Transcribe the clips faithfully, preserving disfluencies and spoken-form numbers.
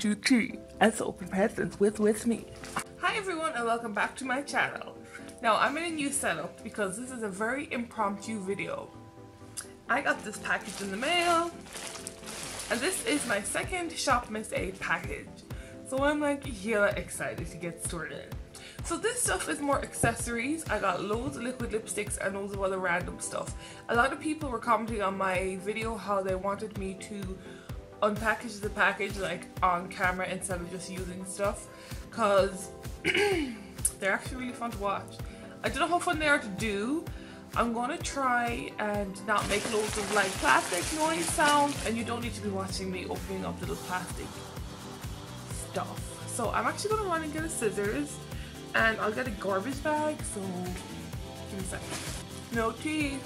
G G as open presents with with me. Hi everyone and welcome back to my channel. Now I'm in a new setup because this is a very impromptu video. I got this package in the mail and this is my second Shop Miss A package. So I'm like hella excited to get started. So this stuff is more accessories. I got loads of liquid lipsticks and loads of other random stuff. A lot of people were commenting on my video how they wanted me to unpackage the package like on camera instead of just using stuff, because they're actually really fun to watch. I don't know how fun they are to do. I'm gonna try and not make loads of like plastic noise sounds, and you don't need to be watching me opening up little plastic stuff. So I'm actually gonna run and get a scissors and I'll get a garbage bag, so give me a second. No tea.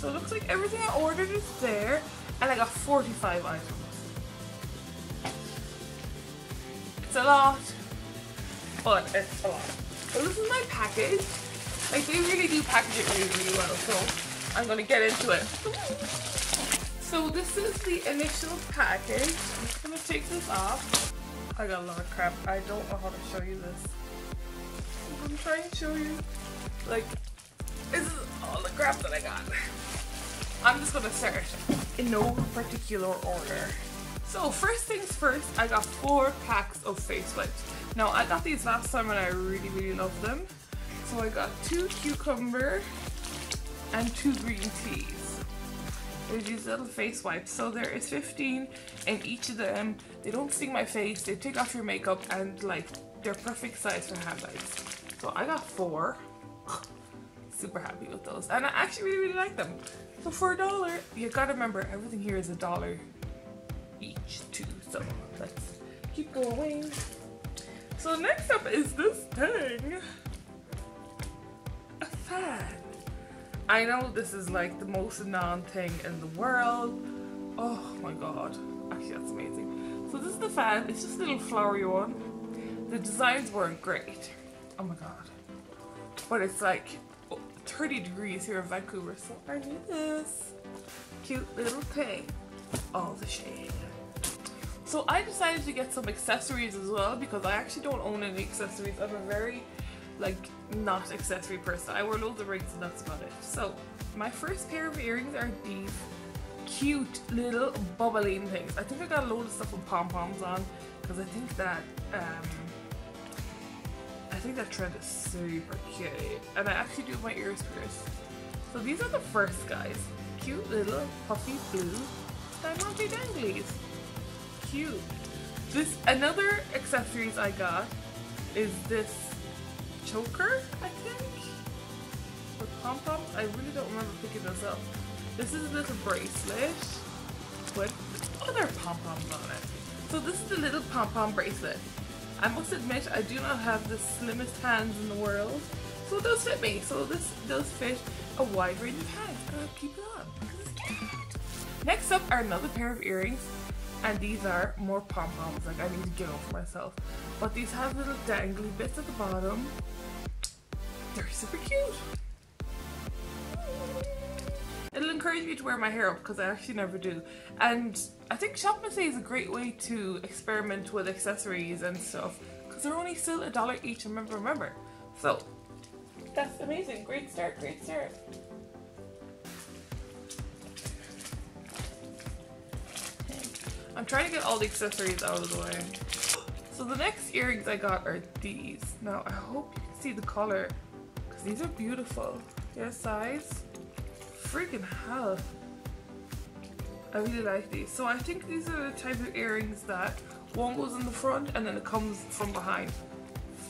So it looks like everything I ordered is there, and I got forty-five items. It's a lot, but it's a lot. So this is my package. Like, they really do package it really, really well, so I'm gonna get into it. So this is the initial package. I'm just gonna take this off. I got a lot of crap. I don't know how to show you this. I'm gonna try and show you. Like, this is all the crap that I got. I'm just gonna start in no particular order. So first things first, I got four packs of face wipes. Now I got these last time and I really, really love them. So I got two cucumber and two green teas. They're these little face wipes. So there is fifteen in each of them. They don't sting my face, they take off your makeup, and like they're perfect size for handbags. So I got four. Super happy with those, and I actually really, really like them. So for a dollar, you gotta remember everything here is a dollar each too, so let's keep going. So next up is this thing, a fan. I know this is like the most non thing in the world. Oh my god, actually that's amazing. So this is the fan, it's just a little flowery one. The designs weren't great, oh my god, but it's like thirty degrees here in Vancouver, so I need this cute little thing. All the shade. So I decided to get some accessories as well, because I actually don't own any accessories. I'm a very like not accessory person. I wear loads of rings and that's about it. So my first pair of earrings are these cute little bubbling things. I think I got a load of stuff with pom-poms on, because I think that um I think that trend is super cute, and I actually do my ears first. So these are the first, guys. Cute little puffy blue diamante danglies. Cute. This another accessories I got is this choker, I think, with pom poms. I really don't remember picking this up. This is a little bracelet with other pom poms on it. So this is the little pom pom bracelet. I must admit, I do not have the slimmest hands in the world, so it does fit me. So this does fit a wide range of hands, and I'll keep it on. Next up are another pair of earrings, and these are more pom-poms, like I need to get over myself. But these have little dangly bits at the bottom. They're super cute. It'll encourage me to wear my hair up, because I actually never do. And I think Shop Miss A is a great way to experiment with accessories and stuff, because they're only still a dollar each, remember, remember. So, that's amazing. Great start, great start. I'm trying to get all the accessories out of the way. So the next earrings I got are these. Now, I hope you can see the color, because these are beautiful. Their size. Freaking hell, I really like these. So I think these are the type of earrings that one goes in the front and then it comes from behind.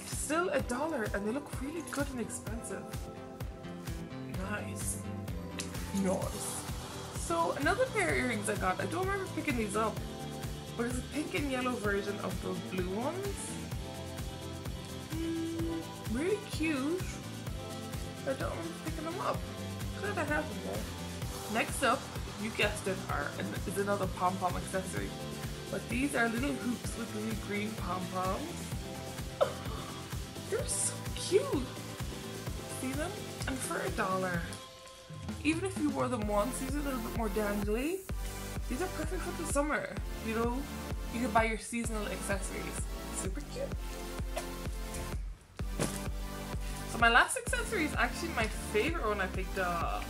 Still a dollar, and they look really good and expensive. Nice. Nice. So another pair of earrings I got, I don't remember picking these up, but it's a pink and yellow version of those blue ones. Mm, really cute. I don't remember picking them up. That I have them there. Next up, you guessed it, are is another pom pom accessory. But these are little hoops with little green pom poms. Oh, they're so cute. See them? And for a dollar. Even if you wore them once, these are a little bit more dangly. These are perfect for the summer, you know? You can buy your seasonal accessories. Super cute. So my last accessory is actually my favorite one I picked up.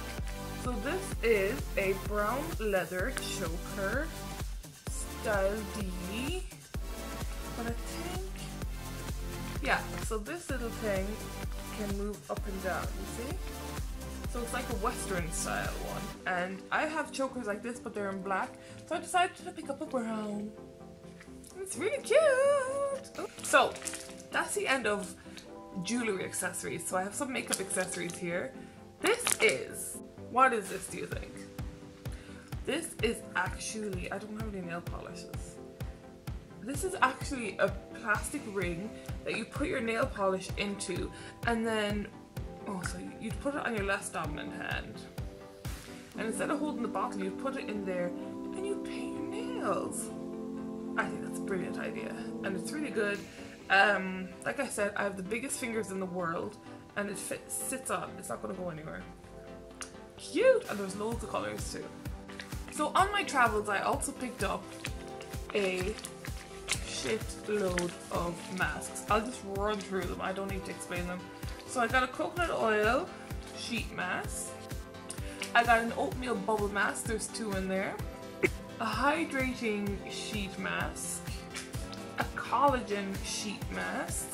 So this is a brown leather choker, style D. But I think, yeah, so this little thing can move up and down, you see? So it's like a Western style one. And I have chokers like this, but they're in black. So I decided to pick up a brown. It's really cute. So that's the end of jewelry accessories. So I have some makeup accessories here. This is, what is this, do you think? This is actually, I don't have any nail polishes. This is actually a plastic ring that you put your nail polish into, and then, oh, so you'd put it on your less dominant hand. And instead of holding the bottle, you put it in there and you paint your nails. I think that's a brilliant idea, and it's really good. Um, like I said, I have the biggest fingers in the world, and it fits, sits on. It's not gonna go anywhere. Cute, and there's loads of colors too. So on my travels, I also picked up a shitload of masks. I'll just run through them, I don't need to explain them. So I got a coconut oil sheet mask. I got an oatmeal bubble mask, there's two in there. A hydrating sheet mask. A collagen sheet mask.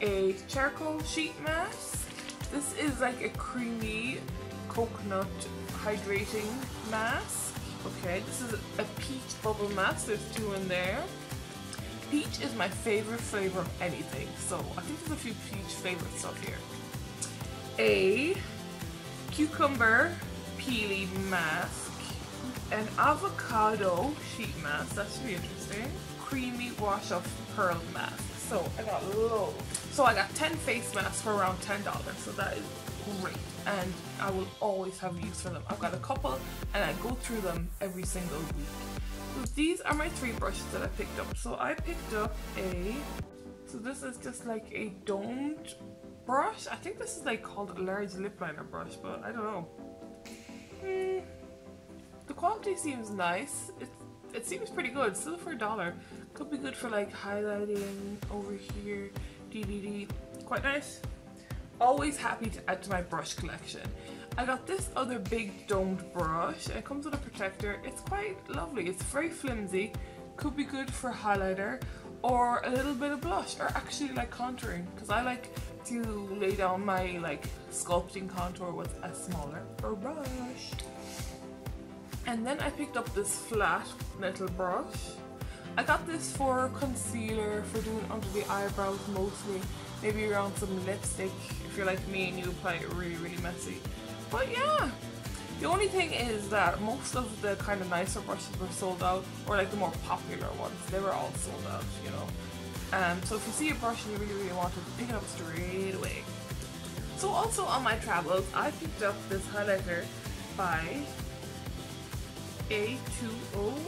A charcoal sheet mask. This is like a creamy coconut hydrating mask. Okay, this is a peach bubble mask, there's two in there. Peach is my favorite flavor of anything, so I think there's a few peach flavored stuff here. A cucumber peely mask, an avocado sheet mask, that's really interesting. Creamy wash off pearl mask, so I got loads. So I got ten face masks for around ten dollars, so that is great, and I will always have use for them. I've got a couple and I go through them every single week. So these are my three brushes that I picked up. So I picked up a, so this is just like a domed brush. I think this is like called a large lip liner brush, but I don't know. Mm, the quality seems nice. It, it seems pretty good, still for a dollar. Could be good for like highlighting over here, D D D, quite nice. Always happy to add to my brush collection. I got this other big domed brush, it comes with a protector, it's quite lovely, it's very flimsy, could be good for highlighter or a little bit of blush, or actually like contouring, because I like to lay down my like sculpting contour with a smaller brush. And then I picked up this flat metal brush. I got this for concealer, for doing under the eyebrows mostly, maybe around some lipstick if you're like me and you apply it really really messy. But yeah, the only thing is that most of the kind of nicer brushes were sold out, or like the more popular ones, they were all sold out, you know. Um, so if you see a brush and you really, really want it, pick it up straight away. So also on my travels, I picked up this highlighter by A twenty.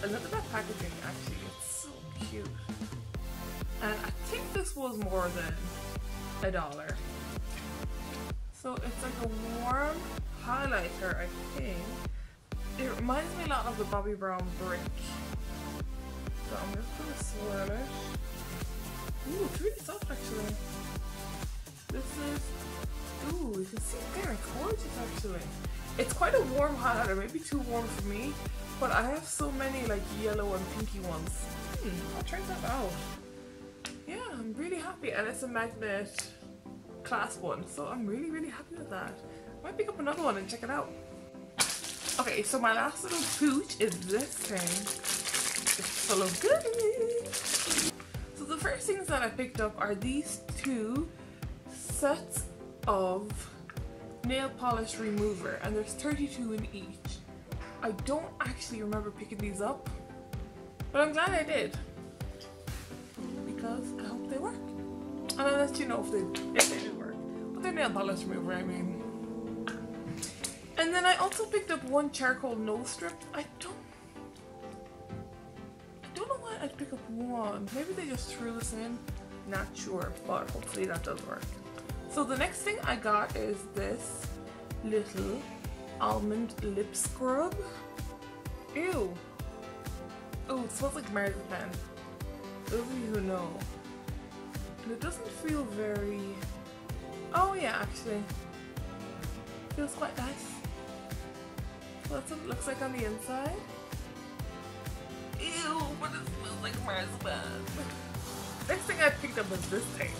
And look at that packaging, actually, it's so cute. And I think this was more than a dollar. So it's like a warm highlighter, I think. It reminds me a lot of the Bobbi Brown Brick. So I'm just going to swirl it. Ooh, it's really soft actually. This is, ooh, you can see it there, it's gorgeous actually. It's quite a warm highlighter, maybe too warm for me, but I have so many like yellow and pinky ones. Hmm, I'll try that out. Yeah, I'm really happy, and it's a magnet clasp one, so I'm really really happy with that. I might pick up another one and check it out. Okay, so my last little pooch is this thing. It's full of goodies. So the first things that I picked up are these two sets of nail polish remover, and there's thirty-two in each. I don't actually remember picking these up, but I'm glad I did, because I hope they work. And I'll let you know if they, if they do work. But they're nail polish remover, I mean. And then I also picked up one charcoal nose strip. I don't... I don't know why I'd pick up one. Maybe they just threw this in. Not sure, but hopefully that does work. So the next thing I got is this little almond lip scrub. Ew. Oh, it smells like marzipan. Those of you who know. And it doesn't feel very... Oh yeah, actually. It feels quite nice. That's what it looks like on the inside. Ew, but it smells like marzipan. Next thing I picked up was this thing.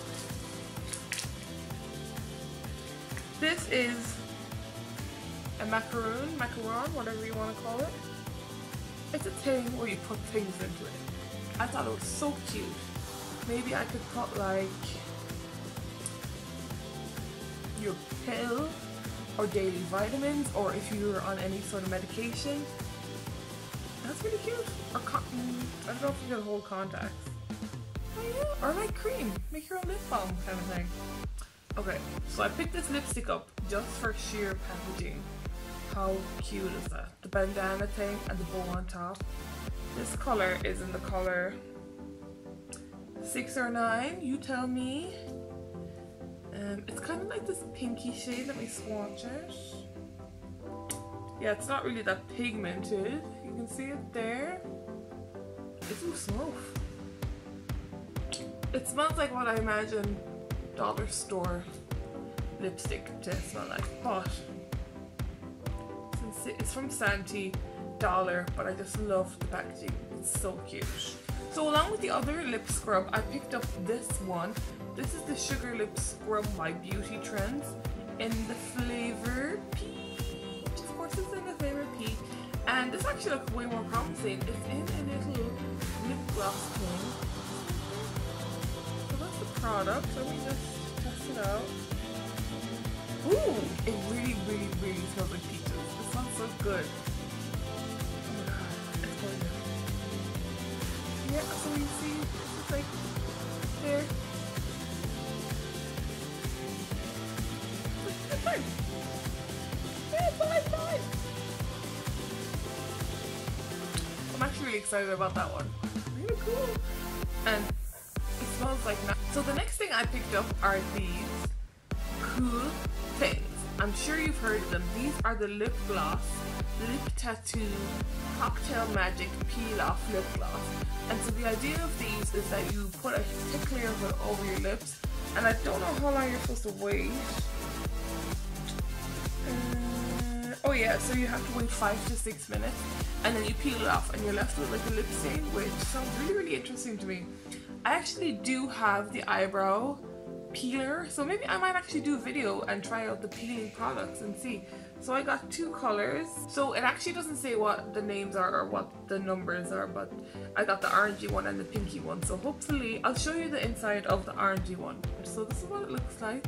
This is a macaroon, macaron, whatever you want to call it. It's a thing where you put things into it. I thought it was so cute. Maybe I could put like your pill or daily vitamins, or if you were on any sort of medication. That's really cute. Or con I don't know if you can hold contacts. Oh yeah, or like cream. Make your own lip balm kind of thing. Okay, so I picked this lipstick up just for sheer packaging. How cute is that? The bandana thing and the bow on top. This color is in the color six or nine, you tell me. Um, it's kind of like this pinky shade. Let me swatch it. Yeah, it's not really that pigmented. You can see it there. It's so smooth. It smells like what I imagine dollar store lipstick to smell like, but since it's from Santee Dollar, but I just love the packaging. It's so cute. So along with the other lip scrub, I picked up this one. This is the Sugar Lip Scrub by Beauty Trends in the flavor peach. Of course it's in the flavor peach. And this actually looks way more promising. It's in a little lip gloss thing. So that's the product. Let me just test it out. Ooh! It really, really, really smells like peaches. It smells so good. Oh my god, it's gorgeous. Yeah, so you see, it's like there. It's fine. Yeah, it's fine, it's fine. I'm actually really excited about that one. Really cool. And it smells like nice. So the next thing I picked up are these cool things. I'm sure you've heard of them. These are the lip gloss, lip tattoo, cocktail magic peel off lip gloss. And so the idea of these is that you put a thick layer of it over your lips. And I don't know how long you're supposed to wait. Uh, oh yeah, so you have to wait five to six minutes, and then you peel it off, and you're left with like a lip stain, which sounds really, really interesting to me. I actually do have the eyebrow peeler, so maybe I might actually do a video and try out the peeling products and see. So I got two colors. So it actually doesn't say what the names are or what the numbers are, but I got the orangey one and the pinky one. So hopefully I'll show you the inside of the orangey one. So this is what it looks like.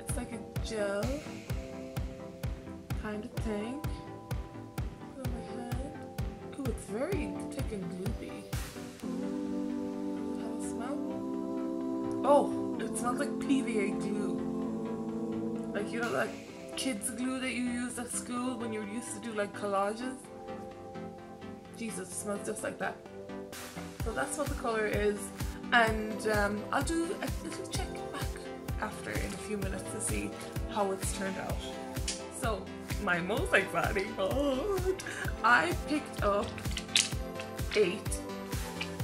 It's like a gel kind of thing. Put on my hand. Ooh, it's very thick and gloopy. How does it smell? Oh, it smells like P V A glue. Like, you know, like kids glue that you used at school when you used to do like collages? Jesus, it smells just like that. So that's what the color is. And um, I'll do a little check back after in a few minutes to see how it's turned out. So, my most exciting part, I picked up eight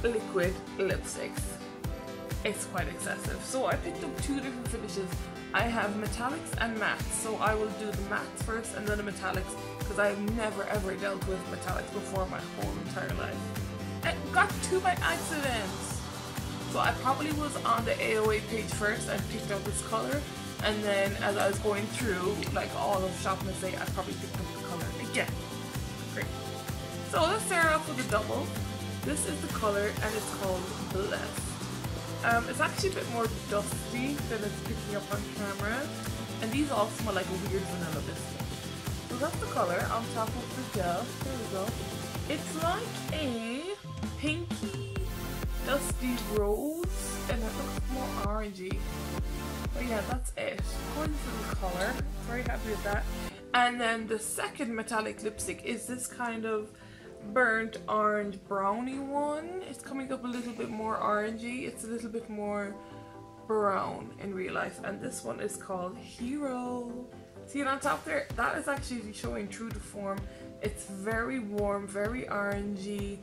liquid lipsticks. It's quite excessive. So I picked up two different finishes. I have metallics and mattes. So I will do the mattes first and then the metallics, because I've never ever dealt with metallics before my whole entire life. I got two by accident. So I probably was on the A O A page first and picked up this color. And then as I was going through like all of Shop Miss A, I probably picked up the color again. Great. So let's start off with a double. This is the color and it's called Blessed. Um, it's actually a bit more dusty than it's picking up on camera. And these all smell like a weird vanilla biscuit. So that's the color on top of the gel. There we go. It's like a pinky dusty rose and it looks more orangey. But yeah, that's it. According to the colour, very happy with that. And then the second metallic lipstick is this kind of burnt orange brownie one. It's coming up a little bit more orangey. It's a little bit more brown in real life. And this one is called Hero. See it on top there? That is actually showing true to form. It's very warm, very orangey.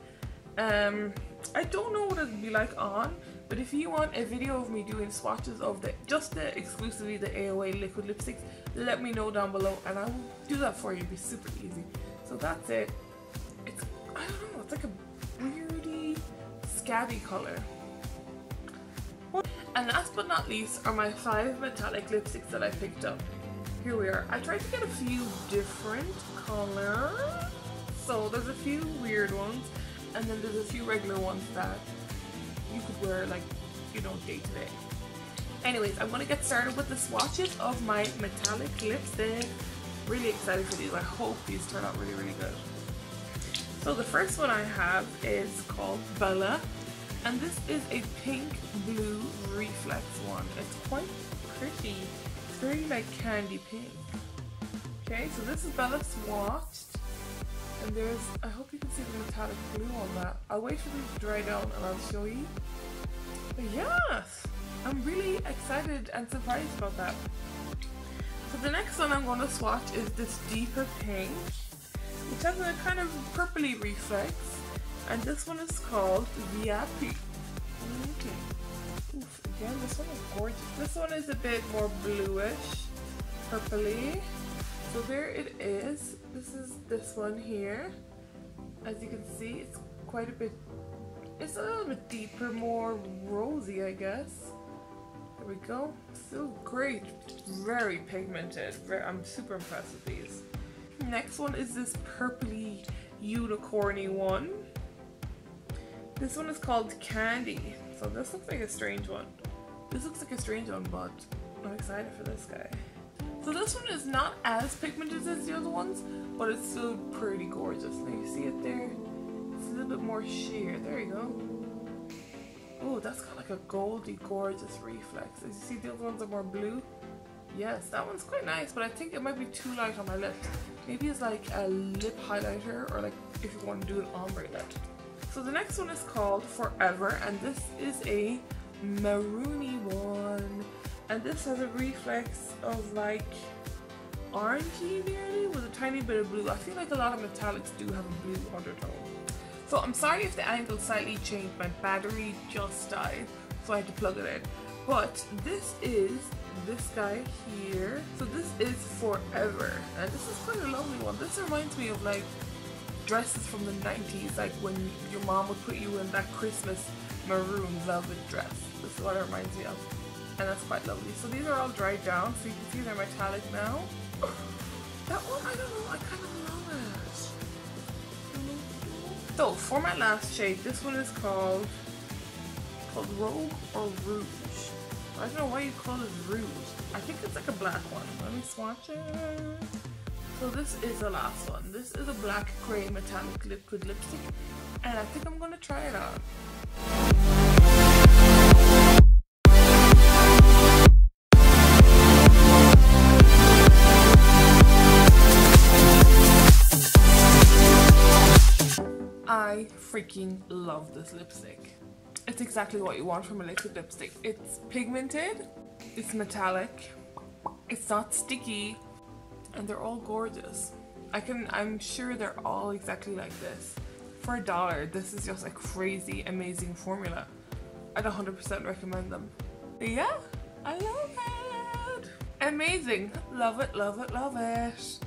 Um, I don't know what it'd be like on, but if you want a video of me doing swatches of the just the exclusively the A O A liquid lipsticks, let me know down below and I will do that for you. It'd be super easy. So that's it. It's, I don't know, it's like a weirdy scabby color. And last but not least are my five metallic lipsticks that I picked up. Here we are. I tried to get a few different colors, so there's a few weird ones, and then there's a few regular ones that you could wear, like, you know, day to day. Anyways, I'm gonna get started with the swatches of my metallic lipstick. Really excited for these. I hope these turn out really, really good. So the first one I have is called Bella, and this is a pink blue reflex one. It's quite pretty. It's very like candy pink. Okay, so this is Bella swatched. And there's, I hope you can see the metallic blue on that. I'll wait for this to dry down and I'll show you. But yes, I'm really excited and surprised about that. So the next one I'm going to swatch is this deeper pink, which has a kind of purpley reflex. And this one is called Viapi. Okay. Oof, again, this one is gorgeous. This one is a bit more bluish, purpley. So there it is. This is this one here. As you can see, it's quite a bit, it's a little bit deeper, more rosy, I guess. There we go. So great. Very pigmented. Very, I'm super impressed with these. Next one is this purpley unicorny one. This one is called Candy. So this looks like a strange one. This looks like a strange one, but I'm excited for this guy. So this one is not as pigmented as the other ones, but it's still pretty gorgeous. Now you see it there? It's a little bit more sheer. There you go. Oh, that's got like a goldy, gorgeous reflex. As you see, the other ones are more blue. Yes, that one's quite nice, but I think it might be too light on my lips. Maybe it's like a lip highlighter, or like if you want to do an ombre lip. So the next one is called Forever, and this is a maroony one. And this has a reflex of like orangey nearly with a tiny bit of blue. I feel like a lot of metallics do have a blue undertone. So I'm sorry if the angle slightly changed. My battery just died, so I had to plug it in. But this is this guy here. So this is Forever. And this is quite a lovely one. This reminds me of like dresses from the nineties, like when your mom would put you in that Christmas maroon velvet dress. This is what it reminds me of. And that's quite lovely. So these are all dried down, so you can see they're metallic now. That one, I don't know, I kind of love it. So for my last shade, this one is called called Rogue or Rouge. I don't know why you call it Rouge. I think it's like a black one. Let me swatch it. So this is the last one. This is a black grey metallic liquid lipstick, and I think I'm gonna try it on. I freaking love this lipstick. It's exactly what you want from a liquid lipstick. It's pigmented, it's metallic, it's not sticky, and they're all gorgeous. I can, I'm sure they're all exactly like this. For a dollar, this is just a crazy, amazing formula. I'd one hundred percent recommend them. But yeah, I love it. Amazing. Love it, love it, love it.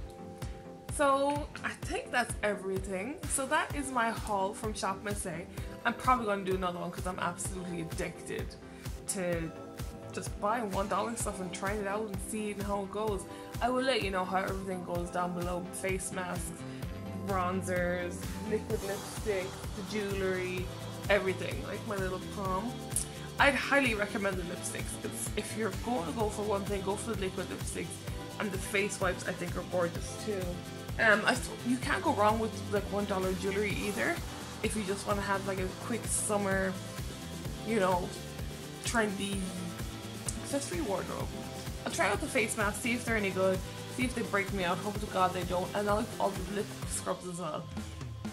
So I think that's everything. So that is my haul from Shop Miss A. I'm probably going to do another one because I'm absolutely addicted to just buying one dollar stuff and trying it out and seeing how it goes. I will let you know how everything goes down below. Face masks, bronzers, liquid lipstick, the jewellery, everything. Like my little palm. I'd highly recommend the lipsticks. It's, if you're going to go for one thing, go for the liquid lipsticks. And the face wipes I think are gorgeous too. Um, I, you can't go wrong with like one dollar jewelry either if you just want to have like a quick summer, you know, trendy accessory wardrobe. I'll try out the face masks, see if they're any good, see if they break me out, hope to God they don't, and I'll all the lip scrubs as well.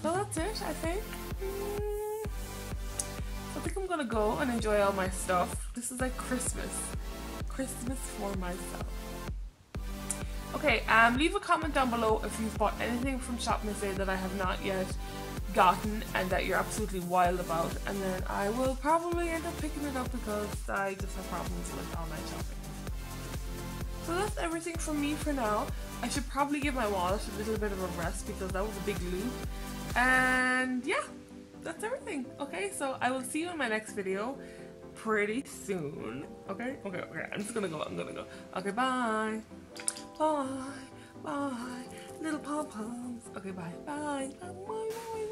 So that's it, I think. Mm. I think I'm gonna go and enjoy all my stuff. This is like Christmas. Christmas for myself. Okay, um, leave a comment down below if you've bought anything from Shop Miss A that I have not yet gotten and that you're absolutely wild about, and then I will probably end up picking it up because I just have problems with online shopping. So that's everything from me for now. I should probably give my wallet a little bit of a rest because that was a big loop. And yeah, that's everything. Okay, so I will see you in my next video pretty soon. Okay, okay, okay. I'm just gonna go. I'm gonna go. Okay, bye. Bye. Bye. Little pom-poms. Okay, bye. Bye. Bye. Bye.